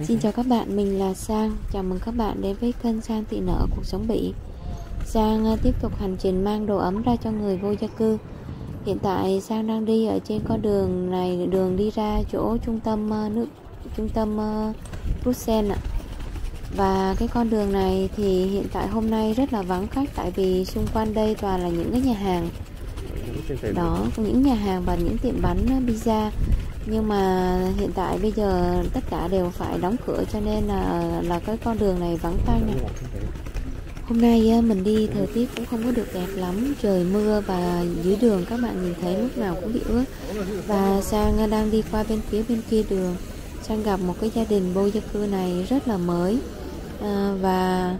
Xin chào các bạn, mình là Sang. Chào mừng các bạn đến với kênh Sang Thị Nở Cuộc Sống Bỉ. Sang tiếp tục hành trình mang đồ ấm ra cho người vô gia cư. Hiện tại Sang đang đi ở trên con đường này, đường đi ra chỗ trung tâm Bruxelles ạ. Và cái con đường này thì hiện tại hôm nay rất là vắng khách, tại vì xung quanh đây toàn là những cái nhà hàng. Đó, những nhà hàng và những tiệm bánh pizza. Nhưng mà hiện tại bây giờ tất cả đều phải đóng cửa, cho nên là cái con đường này vắng tanh. Hôm nay mình đi thời tiết cũng không có được đẹp lắm, trời mưa và dưới đường các bạn nhìn thấy lúc nào cũng bị ướt. Và Sang đang đi qua bên kia đường, Sang gặp một cái gia đình vô gia cư này rất là mới, và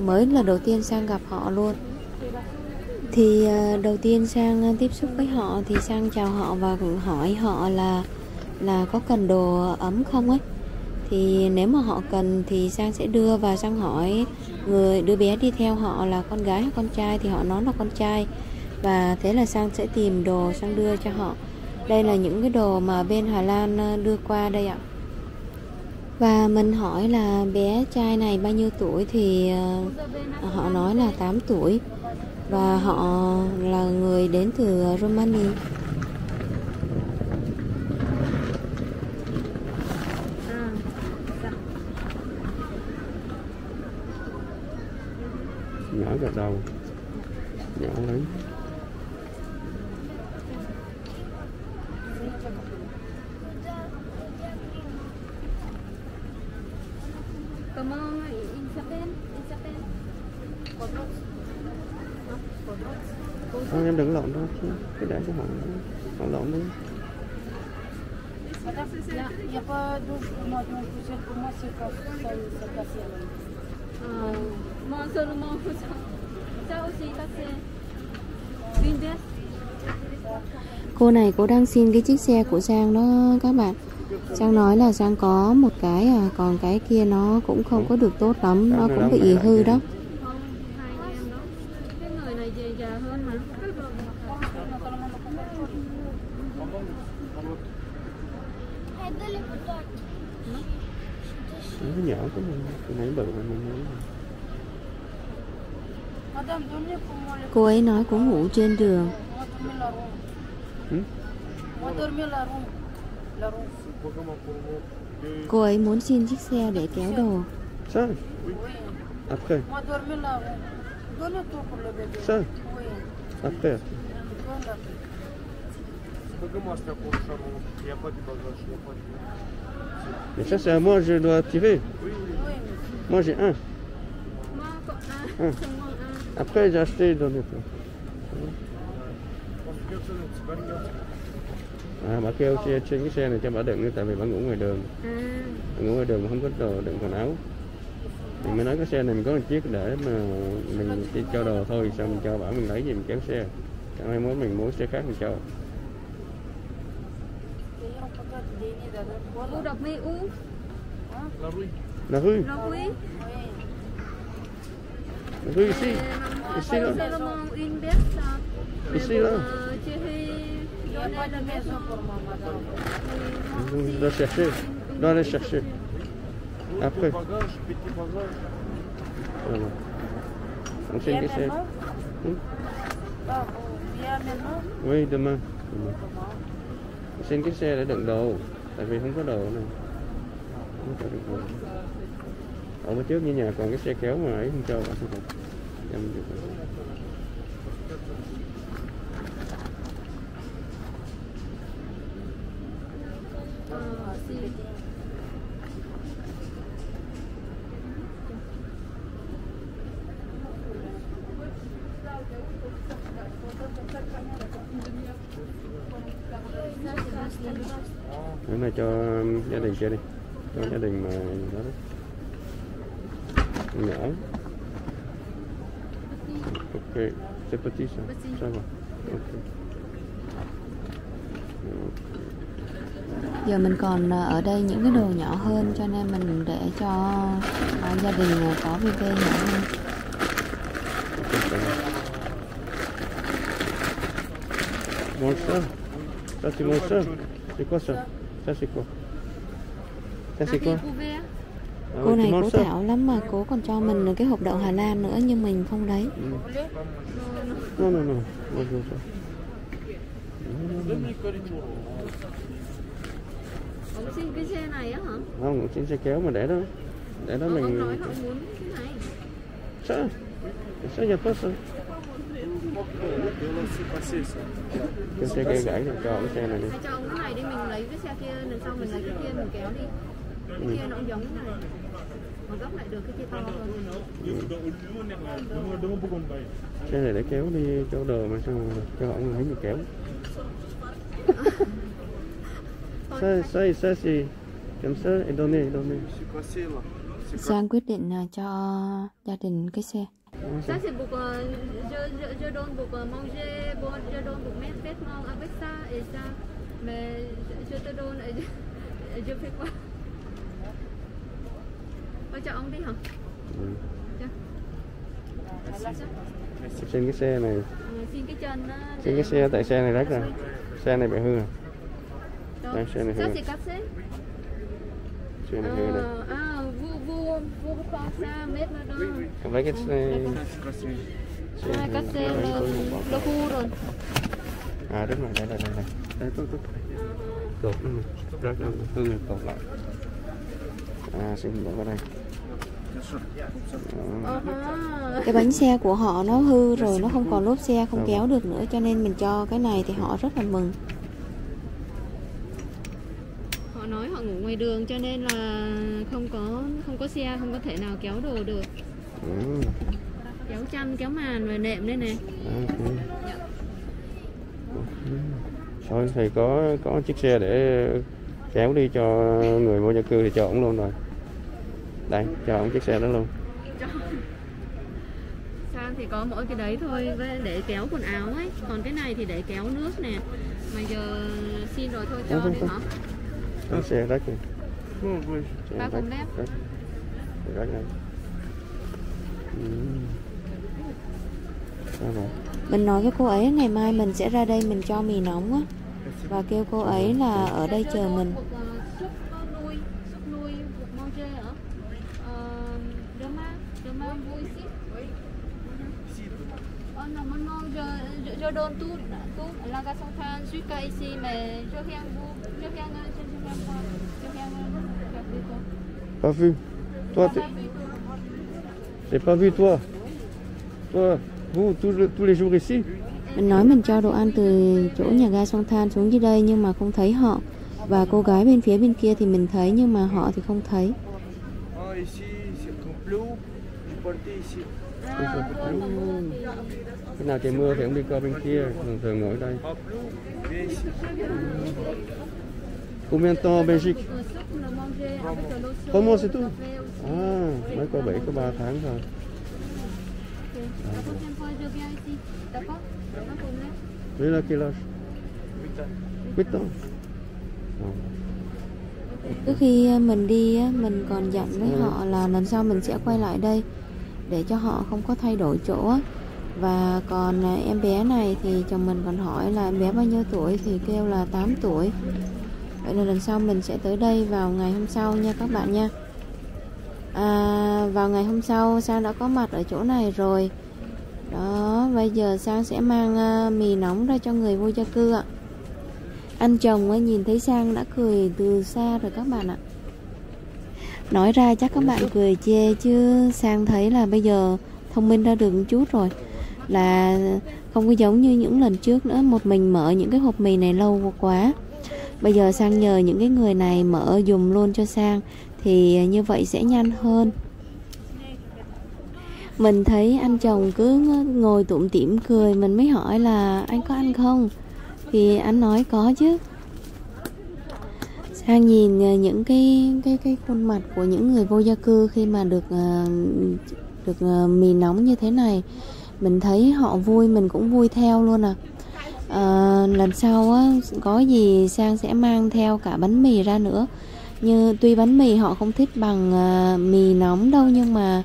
mới là đầu tiên Sang gặp họ luôn. Thì đầu tiên Sang tiếp xúc với họ thì Sang chào họ và hỏi họ là có cần đồ ấm không ấy. Thì nếu mà họ cần thì Sang sẽ đưa, và Sang hỏi người đứa bé đi theo họ là con gái hay con trai, thì họ nói là con trai. Và thế là Sang sẽ tìm đồ Sang đưa cho họ. Đây là những cái đồ mà bên Hà Lan đưa qua đây ạ. Và mình hỏi là bé trai này bao nhiêu tuổi thì họ nói là 8 tuổi. Và họ là người đến từ Romania. Nhỏ gật đầu. Nhỏ lắm. Không, em đừng lộn đâu, cứ để cho họ lộn đi. Cô này cô đang xin cái chiếc xe của Sang đó các bạn. Sang nói là Sang có một cái à, còn cái kia nó cũng không có được tốt lắm, nó cũng bị hư đó. Nhỏ của mình bự. Cô ấy nói cũng ngủ trên đường. Cô ấy muốn xin chiếc xe để kéo đồ. Sao? Ok. Sao? Ok. Mais ça c'est à moi, je dois tirer. Moi j'ai un. Après j'ai acheté dans les plans. À, bà kêu xe trên cái xe này cho bà đựng, tại vì bà ngủ ngoài đường. Ngủ ngoài đường mà không có đồ đựng quần áo. Mình mới nói cái xe này mình có một chiếc để mà mình chỉ cho đồ thôi, sao mình cho bà mình lấy gì mình kéo xe. Chẳng ai muốn mình muốn xe khác mình cho. U đọc mi u. Là hư. Là hư. Là hư ici. Ici là. Ici là. On doit chercher. On doit aller chercher. Après. Voilà. On sait que c'est. Oui, demain. Xin cái xe để đựng đồ, tại vì không có đồ này. Ở bên trước như nhà còn cái xe kéo mà ấy không cho bạn không. Em được. Cái này cho gia đình kia đi, cho gia đình mà đó đấy. Nhỏ. Ok, c'est petit ça. Ça va. Okay. Giờ mình còn ở đây những cái đồ nhỏ hơn, cho nên mình để cho gia đình có VV nhỏ hơn. Monster. Ça c'est mon ça. C'est quoi ça? Ça c'est quoi? Cô này cô thảo lắm mà cô còn cho mình được cái hộp đậu Hà Lan nữa nhưng mình không lấy. Ông xin cái xe này á hả? Không, xin xe kéo mà để đó. Để đó mình... Ông nói không muốn cái này. Sao? Sao nhập hết rồi? Cái xe kia gãy thì cho cái xe này đi. Hãy cho ông cái này đi, mình lấy cái xe kia, lần sau mình lấy cái kia mình kéo đi. Cái kia nó giống cái này. Mà góc lại được cái kia to hơn. Xe này để kéo đi chỗ đời mà sao cho ông lấy gì kéo. Sang quyết định cho gia đình cái xe. Xin cái xe này. Xin cái xe tại xe này rách rồi. Xe này bị hư rồi. Đây, xe này hư. Xe này hư đây. Cầm lấy cái xe... Xe nó hư rồi. À đúng rồi, đây, đây, đây. Đây, tốt. Cột nó mà. Rất là hư rồi, cột lại. À, xin bỏ vào đây. Cái bánh xe của họ nó hư rồi, nó không còn lốp xe, không kéo được nữa. Cho nên mình cho cái này thì họ rất là mừng. Họ nói họ ngủ ngoài đường cho nên là không có xe, không có thể nào kéo đồ được. Kéo chăn, kéo màn và nệm đây nè. Thôi thì có chiếc xe để kéo đi cho người vô gia cư thì cho ổng luôn rồi. Đây, cho ổng chiếc xe đó luôn. Sang thì có mỗi cái đấy thôi để kéo quần áo ấy. Còn cái này thì để kéo nước nè. Mà giờ xin rồi thôi cho đi hả? Cái xe rách kìa. Ba con lép. Rách này. Mình nói với cô ấy ngày mai mình sẽ ra đây mình cho mì nóng á. Và kêu cô ấy là ở đây chờ mình. Pas vu. Toi, j'ai pas vu toi. Toi, vous tous les jours ici. Mình nói mình cho đồ ăn từ chỗ nhà ga Sang Than xuống dưới đây nhưng mà không thấy họ. Và cô gái bên phía bên kia thì mình thấy nhưng mà họ thì không thấy. Khi nào trời mưa thì ông đi qua bên kia, thường ngồi ở đây. Combien de temps en Belgique? Comment c'est tout? À, mới qua Bỉ có 3 tháng rồi. Đấy là quel âge? 8 ans. Trước khi mình đi, mình còn dặn với họ là lần sau mình sẽ quay lại đây để cho họ không có thay đổi chỗ. Và còn em bé này thì chồng mình còn hỏi là em bé bao nhiêu tuổi thì kêu là 8 tuổi. Vậy là lần sau mình sẽ tới đây vào ngày hôm sau nha các bạn nha. Vào ngày hôm sau Sang đã có mặt ở chỗ này rồi. Đó, bây giờ Sang sẽ mang mì nóng ra cho người vô gia cư ạ. Anh chồng ấy nhìn thấy Sang đã cười từ xa rồi các bạn ạ. Nói ra chắc các bạn cười chê chứ Sang thấy là bây giờ thông minh ra được một chút rồi. Là không có giống như những lần trước nữa. Một mình mở những cái hộp mì này lâu quá. Bây giờ Sang nhờ những cái người này mở dùm luôn cho Sang. Thì như vậy sẽ nhanh hơn. Mình thấy anh chồng cứ ngồi tủm tỉm cười. Mình mới hỏi là anh có ăn không? Thì anh nói có chứ. Sang nhìn những cái khuôn mặt của những người vô gia cư khi mà được mì nóng như thế này, mình thấy họ vui mình cũng vui theo luôn à. Lần sau á, có gì Sang sẽ mang theo cả bánh mì ra nữa. Như tuy bánh mì họ không thích bằng mì nóng đâu nhưng mà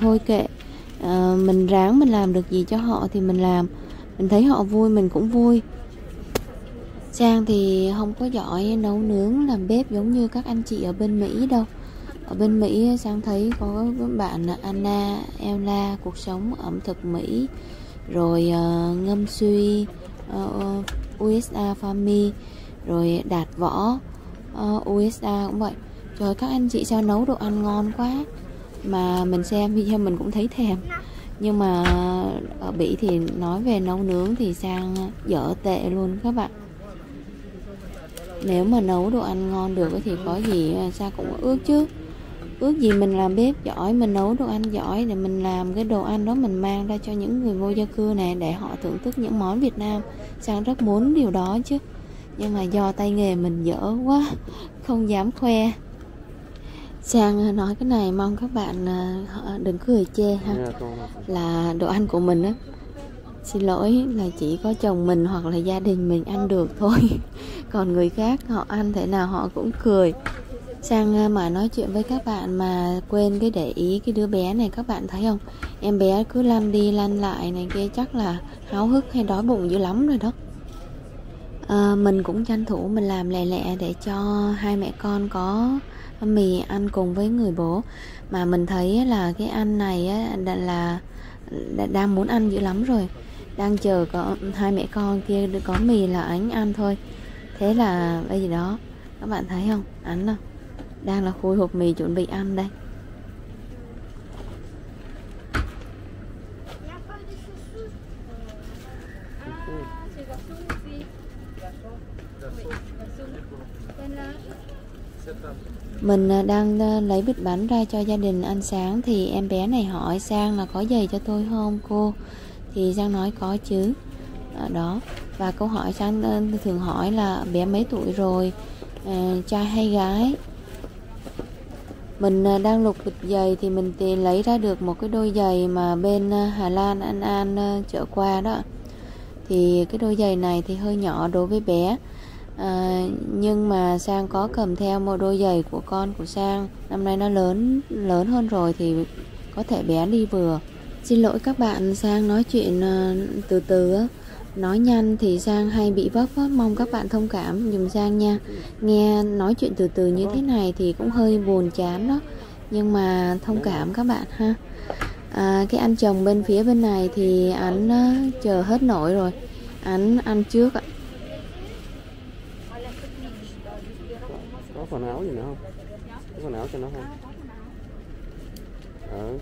thôi kệ, mình ráng mình làm được gì cho họ thì mình làm. Mình thấy họ vui mình cũng vui. Sang thì không có giỏi nấu nướng làm bếp giống như các anh chị ở bên Mỹ đâu. Ở bên Mỹ Sang thấy có bạn Anna, Ella, cuộc sống ẩm thực Mỹ, rồi ngâm suy, USA Family, rồi đạt võ, USA cũng vậy. Trời, các anh chị sao nấu đồ ăn ngon quá, mà mình xem video mình cũng thấy thèm. Nhưng mà ở Bỉ thì nói về nấu nướng thì Sang dở tệ luôn các bạn. Nếu mà nấu đồ ăn ngon được thì có gì Sang cũng ước chứ. Ước gì mình làm bếp giỏi, mình nấu đồ ăn giỏi để mình làm cái đồ ăn đó mình mang ra cho những người vô gia cư này để họ thưởng thức những món Việt Nam. Sang rất muốn điều đó chứ. Nhưng mà do tay nghề mình dở quá, không dám khoe. Sang nói cái này mong các bạn đừng cười chê ha. Là đồ ăn của mình á, xin lỗi là chỉ có chồng mình hoặc là gia đình mình ăn được thôi. Còn người khác họ ăn thế nào họ cũng cười. Sang mà nói chuyện với các bạn mà quên cái để ý cái đứa bé này, các bạn thấy không? Em bé cứ lăn đi lăn lại này kia, chắc là háo hức hay đói bụng dữ lắm rồi đó. Mình cũng tranh thủ mình làm lẹ lẹ để cho hai mẹ con có mì ăn cùng với người bố. Mà mình thấy là cái ăn này là đang muốn ăn dữ lắm rồi, đang chờ có hai mẹ con kia có mì là ảnh ăn thôi. Thế là bây giờ đó, các bạn thấy không, ảnh nào đang là khui hộp mì chuẩn bị ăn đây. Mình đang lấy bịch bánh ra cho gia đình ăn sáng thì em bé này hỏi Sang là có giày cho tôi không cô? Thì Sang nói có chứ. Đó. Và câu hỏi Sang thường hỏi là bé mấy tuổi rồi, trai hay gái? Mình đang lục bịch giày thì mình lấy ra được một cái đôi giày mà bên Hà Lan An chở qua đó. Thì cái đôi giày này thì hơi nhỏ đối với bé. Nhưng mà Sang có cầm theo một đôi giày của con của Sang. Năm nay nó lớn hơn rồi thì có thể bé đi vừa. Xin lỗi các bạn, Sang nói chuyện từ từ, nói nhanh thì Sang hay bị vấp. Mong các bạn thông cảm dùm Sang nha. Nghe nói chuyện từ từ như thế này thì cũng hơi buồn chán đó, nhưng mà thông cảm các bạn ha. Cái anh chồng bên phía bên này thì anh chờ hết nổi rồi, anh ăn trước ạ. Có phần áo gì nữa không? Có phần áo cho nó không? Ừ.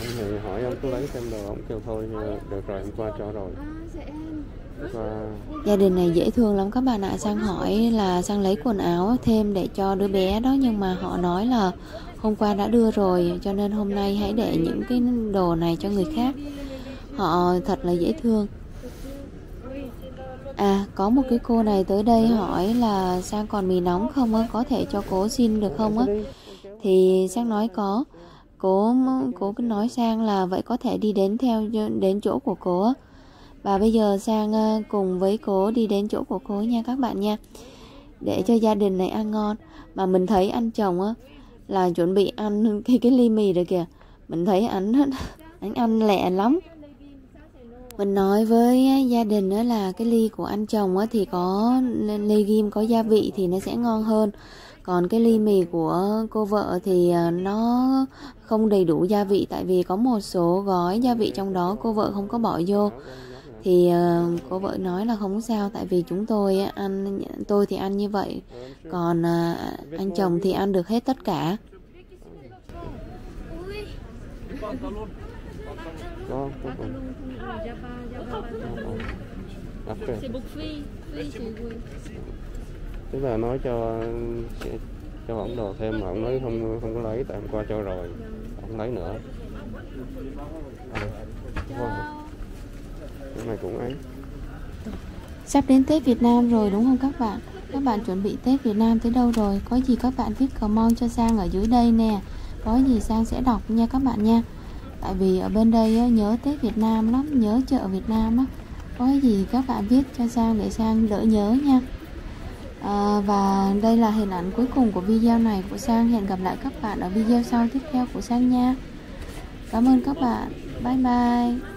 Anh thì hỏi ông cứ lấy xem đồ, ông kêu thôi được rồi, hôm qua cho rồi. Gia đình này dễ thương lắm các bạn ạ. Sang hỏi là Sang lấy quần áo thêm để cho đứa bé đó, nhưng mà họ nói là hôm qua đã đưa rồi, cho nên hôm nay hãy để những cái đồ này cho người khác. Họ thật là dễ thương. À, có một cái cô này tới đây hỏi là Sang còn mì nóng không á, có thể cho cô xin được không á? Thì Sang nói có. Cô cứ nói Sang là vậy có thể đi đến chỗ của cô á. Và bây giờ Sang cùng với cô đi đến chỗ của cô nha các bạn nha, để cho gia đình này ăn ngon. Mà mình thấy anh chồng á là chuẩn bị ăn cái ly mì rồi kìa. Mình thấy ảnh ăn lẹ lắm. Mình nói với gia đình đó là cái ly của anh chồng thì có legume, có gia vị thì nó sẽ ngon hơn. Còn cái ly mì của cô vợ thì nó không đầy đủ gia vị, tại vì có một số gói gia vị trong đó cô vợ không có bỏ vô. Thì cô vợ nói là không sao, tại vì chúng tôi ăn, tôi thì ăn như vậy, còn anh chồng thì ăn được hết tất cả. Tức là nói cho ổng đồ thêm mà ổng nói không có lấy, tại hôm qua cho rồi, ổng lấy nữa. Cái này cũng ấy. Sắp đến Tết Việt Nam rồi đúng không các bạn? Các bạn chuẩn bị Tết Việt Nam tới đâu rồi? Có gì các bạn viết comment cho Sang ở dưới đây nè. Có gì Sang sẽ đọc nha các bạn nha. Tại vì ở bên đây nhớ Tết Việt Nam lắm, nhớ chợ Việt Nam lắm. Có gì các bạn viết cho Sang để Sang đỡ nhớ nha. Và đây là hình ảnh cuối cùng của video này của Sang. Hẹn gặp lại các bạn ở video sau tiếp theo của Sang nha. Cảm ơn các bạn. Bye bye.